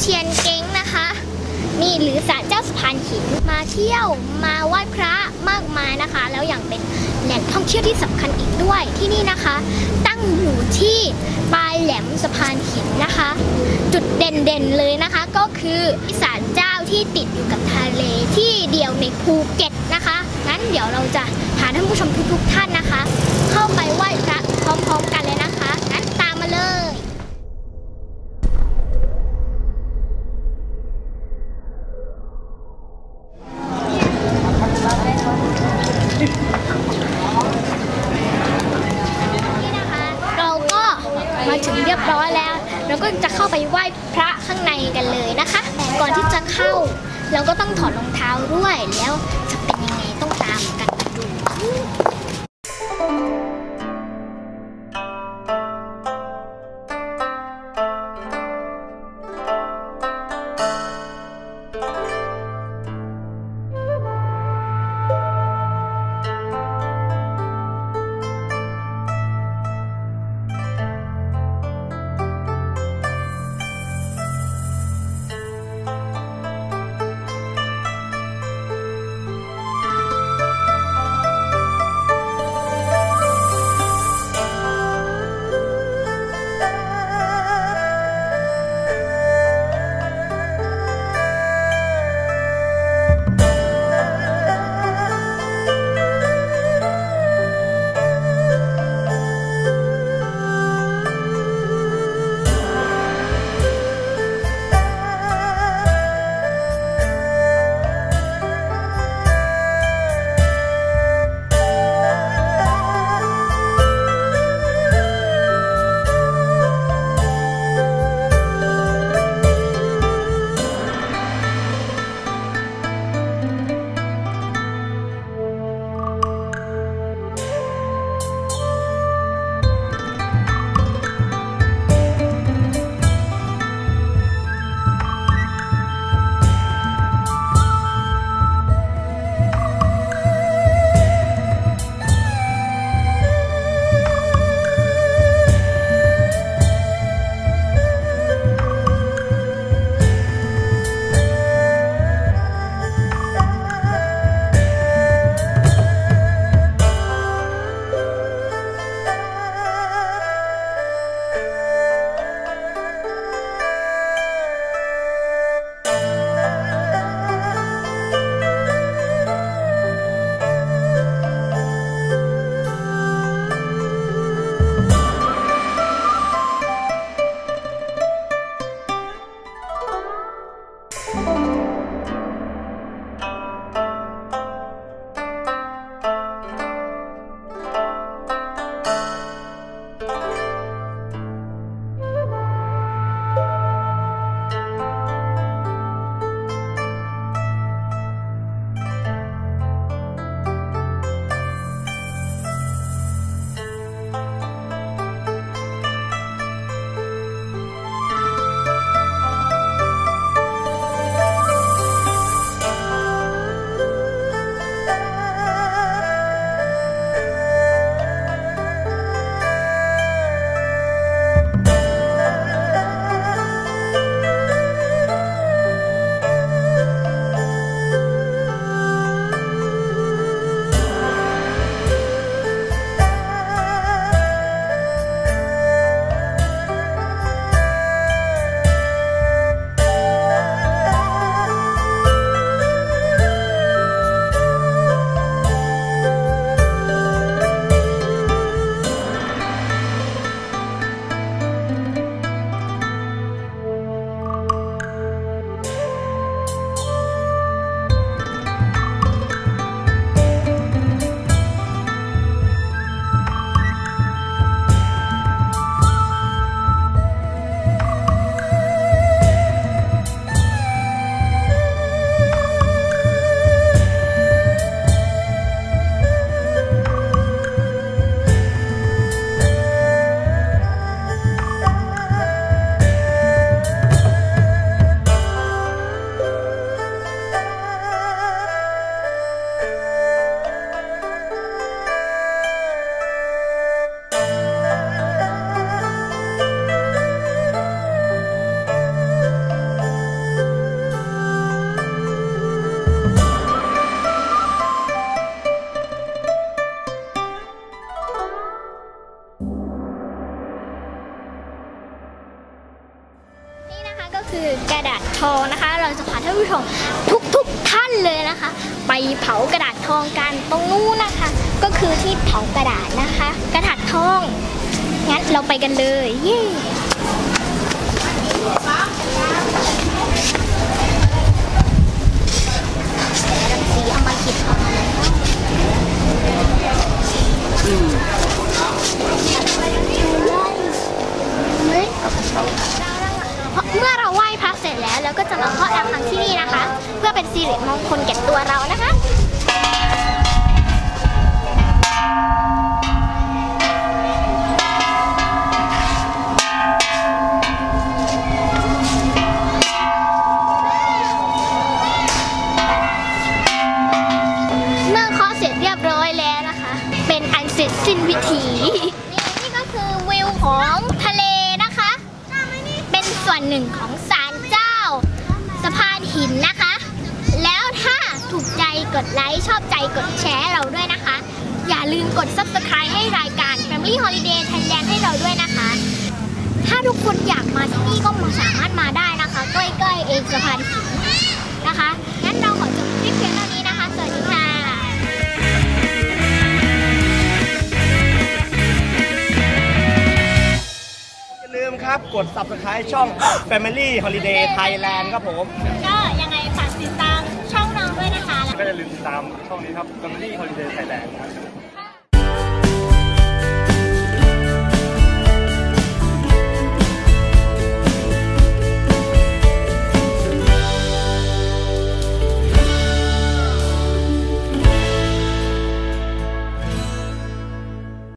เทียนเก้งนะคะนี่หรือศาลเจ้าสะพานหินมาเที่ยวมาไหว้พระมากมายนะคะแล้วอย่างเป็นแหล่งท่องเที่ยวที่สำคัญอีกด้วยที่นี่นะคะตั้งอยู่ที่ปลายแหลมสะพานหินนะคะจุดเด่นๆเลยนะคะก็คือศาลเจ้าที่ติดอยู่กับทะเลที่เดียวในภูเก็ตนะคะงั้นเดี๋ยวเราจะพาท่านผู้ชมทุกๆท่านนะคะเข้าไปไหว้พระพร้อมๆกันเลยนะคะงั้นตามมาเลยเราก็จะเข้าไปไหว้พระข้างในกันเลยนะคะแต่ก่อนที่จะเข้าเราก็ต้องถอดรองเท้าด้วยแล้วจะเป็นยังไงต้องตามกันมาดู คือกระดาษทองนะคะเราจะพาท่านผู้ชมทุกท่านเลยนะคะไปเผากระดาษทองกันตรงนู้นนะคะก็คือที่เผากระดาษนะคะกระดาษทองงั้นเราไปกันเลยเย้สีเอามาคิดเอามาเมื่อเราไหว้พระเสร็จแล้วเราก็จะมาเคาะระฆังที่นี่นะคะเพื่อเป็นสิริมงคลแก่ตัวเรานะคะเมื่อเคาะเสร็จเรียบร้อยแล้วนะคะเป็นอันเสร็จสิ้นพิธีนี่ก็คือวิวของทะเลส่วนหนึ่งของศาลเจ้าสะพานหินนะคะแล้วถ้าถูกใจกดไลค์ชอบใจกดแชร์เราด้วยนะคะอย่าลืมกด Subscribe ให้รายการ Family Holiday Thailand ให้เราด้วยนะคะถ้าทุกคนอยากมาที่นี่ก็มาสามารถมาได้นะคะใกล้ๆเองสะพานหินนะคะงั้นเราขอจบคลิปเพียงเท่านี้นะคะสวัสดีค่ะกด Subscribe ช่อง Family Holiday Thailand ครับผมก็ยังไงฝากติดตามช่องเราด้วยนะคะก็อย่าลืมติดตามช่องนี้ครับ Family Holiday Thailand ครับ